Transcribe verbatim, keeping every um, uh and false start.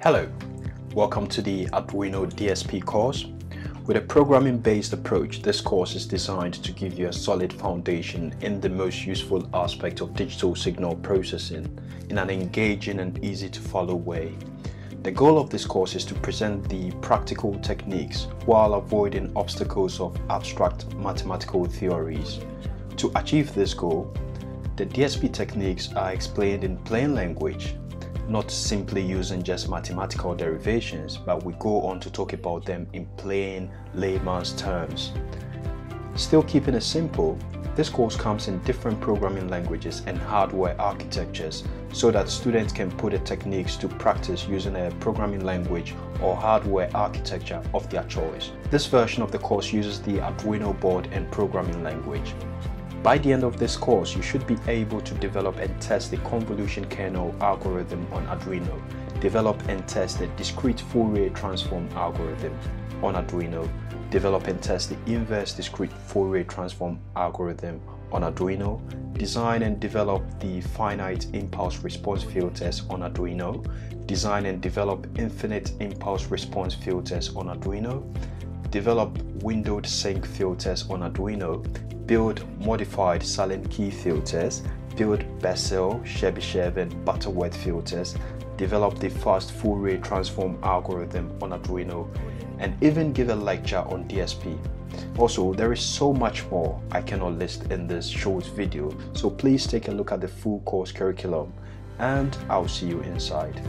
Hello, welcome to the Arduino D S P course. With a programming-based approach, this course is designed to give you a solid foundation in the most useful aspect of digital signal processing in an engaging and easy-to-follow way. The goal of this course is to present the practical techniques while avoiding obstacles of abstract mathematical theories. To achieve this goal, the D S P techniques are explained in plain language, not simply using just mathematical derivations, but we go on to talk about them in plain layman's terms. Still keeping it simple, this course comes in different programming languages and hardware architectures so that students can put the techniques to practice using a programming language or hardware architecture of their choice. This version of the course uses the Arduino board and programming language. By the end of this course, you should be able to develop and test the convolution kernel algorithm on Arduino, develop and test the discrete Fourier transform algorithm on Arduino, develop and test the inverse discrete Fourier transform algorithm on Arduino, design and develop the finite impulse response filters on Arduino, design and develop infinite impulse response filters on Arduino, develop windowed-sinc filters on Arduino, build modified Sallen-Key filters, build Bessel, Chebyshev and Butterworth filters, develop the Fast Fourier Transform algorithm on Arduino, and even give a lecture on D S P. Also, there is so much more I cannot list in this short video, so please take a look at the full course curriculum, and I'll see you inside.